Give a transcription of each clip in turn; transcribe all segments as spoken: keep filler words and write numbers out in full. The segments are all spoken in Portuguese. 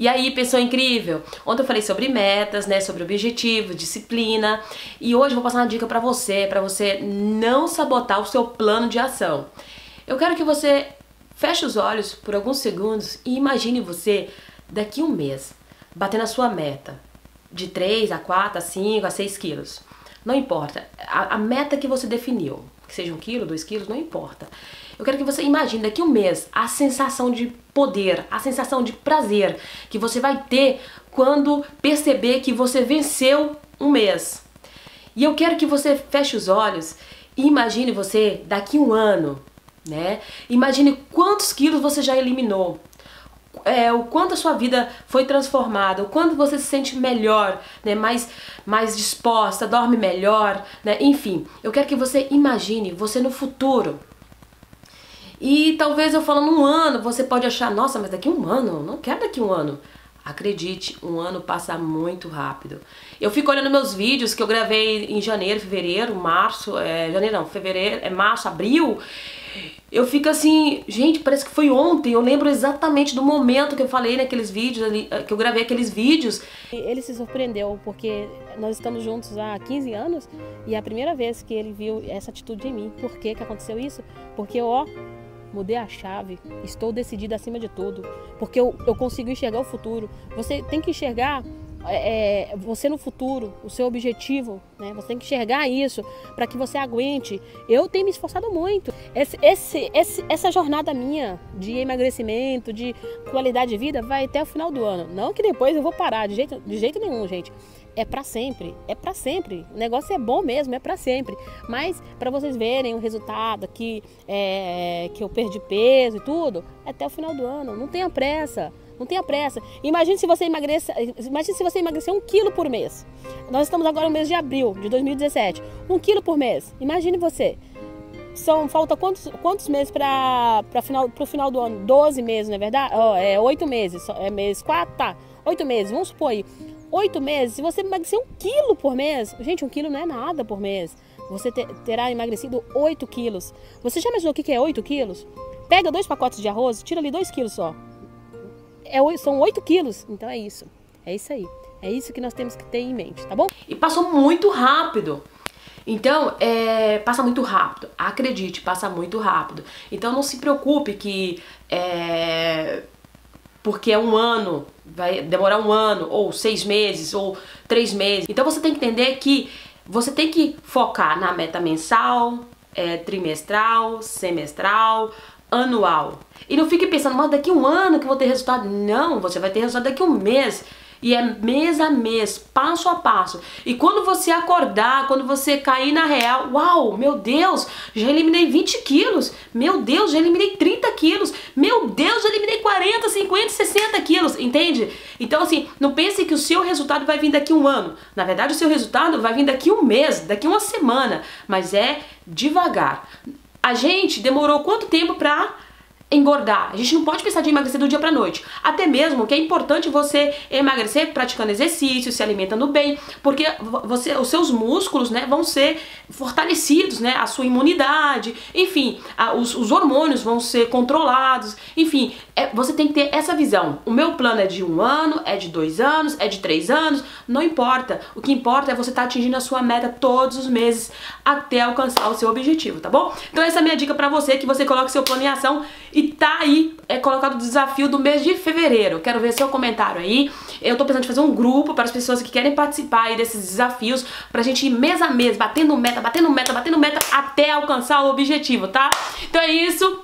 E aí, pessoa incrível? Ontem eu falei sobre metas, né, sobre objetivo, disciplina, e hoje eu vou passar uma dica pra você, pra você não sabotar o seu plano de ação. Eu quero que você feche os olhos por alguns segundos e imagine você daqui a um mês, batendo a sua meta de três a quatro, a cinco, a seis quilos. Não importa, a, a meta que você definiu, que seja um quilo, dois quilos, não importa. Eu quero que você imagine daqui a um mês a sensação de poder, a sensação de prazer que você vai ter quando perceber que você venceu um mês. E eu quero que você feche os olhos e imagine você daqui a um ano, né? Imagine quantos quilos você já eliminou. É, o quanto a sua vida foi transformada, o quanto você se sente melhor, né, mais, mais disposta, dorme melhor, né, enfim. Eu quero que você imagine você no futuro. E talvez eu falando um ano, você pode achar, nossa, mas daqui um ano, não quero daqui um ano. Acredite, um ano passa muito rápido. Eu fico olhando meus vídeos que eu gravei em janeiro, fevereiro, março, é, janeiro não, fevereiro, é março, abril. Eu fico assim, gente, parece que foi ontem, eu lembro exatamente do momento que eu falei naqueles vídeos, ali, que eu gravei aqueles vídeos. Ele se surpreendeu, porque nós estamos juntos há quinze anos e é a primeira vez que ele viu essa atitude em mim. Por que que aconteceu isso? Porque eu, ó, mudei a chave, estou decidida acima de tudo, porque eu, eu consigo enxergar o futuro. Você tem que enxergar... É, você no futuro, o seu objetivo, né? Você tem que enxergar isso para que você aguente. Eu tenho me esforçado muito. Esse, esse, esse, essa jornada minha de emagrecimento, de qualidade de vida, vai até o final do ano. Não que depois eu vou parar, de jeito, de jeito nenhum, gente. É para sempre, é para sempre. O negócio é bom mesmo, é para sempre. Mas para vocês verem o resultado aqui, é, que eu perdi peso e tudo, até o final do ano. Não tenha pressa. Não tenha pressa. Imagine se você emagrecer, imagine se você emagrecer um quilo por mês. Nós estamos agora no mês de abril de dois mil e dezessete. Um quilo por mês. Imagine você. São, falta quantos, quantos meses para para final, pro final do ano? doze meses, não é verdade? Oh, é oito meses. É mês quatro, tá. oito meses, vamos supor aí. oito meses, se você emagrecer um quilo por mês... Gente, um quilo não é nada por mês. Você ter, terá emagrecido oito quilos. Você já imaginou o que é oito quilos? Pega dois pacotes de arroz, tira ali dois quilos só. É, são oito quilos, então é isso, é isso aí, é isso que nós temos que ter em mente, tá bom? E passou muito rápido, então, é, passa muito rápido, acredite, passa muito rápido, então não se preocupe que, é, porque é um ano, vai demorar um ano, ou seis meses, ou três meses, então você tem que entender que você tem que focar na meta mensal, é, trimestral, semestral, anual. E não fique pensando, mas daqui um ano que eu vou ter resultado. Não, você vai ter resultado daqui um mês. E é mês a mês, passo a passo. E quando você acordar, quando você cair na real, uau, meu Deus, já eliminei vinte quilos. Meu Deus, já eliminei trinta quilos. Meu Deus, já eliminei quarenta, cinquenta, sessenta quilos, entende? Então assim, não pense que o seu resultado vai vir daqui um ano. Na verdade, o seu resultado vai vir daqui um mês, daqui uma semana. Mas é devagar. A gente demorou quanto tempo pra engordar? A gente não pode pensar de emagrecer do dia pra noite. Até mesmo que é importante você emagrecer praticando exercício, se alimentando bem, porque você, os seus músculos, né, vão ser fortalecidos, né, a sua imunidade, enfim, a, os, os hormônios vão ser controlados, enfim, é, você tem que ter essa visão. O meu plano é de um ano, é de dois anos, é de três anos, não importa. O que importa é você estar atingindo a sua meta todos os meses até alcançar o seu objetivo, tá bom? Então essa é a minha dica pra você, que você coloque seu plano em ação. E tá aí, é colocado o desafio do mês de fevereiro. Quero ver seu comentário aí. Eu tô pensando em fazer um grupo para as pessoas que querem participar aí desses desafios, pra gente ir mês a mês, batendo meta, batendo meta, batendo meta, até alcançar o objetivo, tá? Então é isso.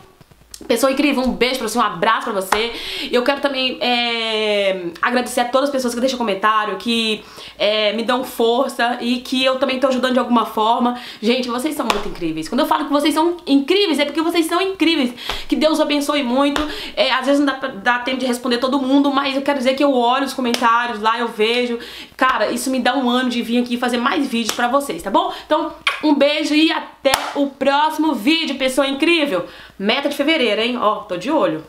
Pessoa incrível, um beijo pra você, um abraço pra você. Eu quero também é, agradecer a todas as pessoas que deixam comentário, que é, me dão força e que eu também tô ajudando de alguma forma. Gente, vocês são muito incríveis. Quando eu falo que vocês são incríveis, é porque vocês são incríveis. Que Deus abençoe muito. É, às vezes não dá, dá tempo de responder todo mundo, mas eu quero dizer que eu olho os comentários lá, eu vejo. Cara, isso me dá um ânimo de vir aqui fazer mais vídeos pra vocês, tá bom? Então, um beijo e até o próximo vídeo, pessoa incrível. Meta de fevereiro, hein? Ó, tô de olho.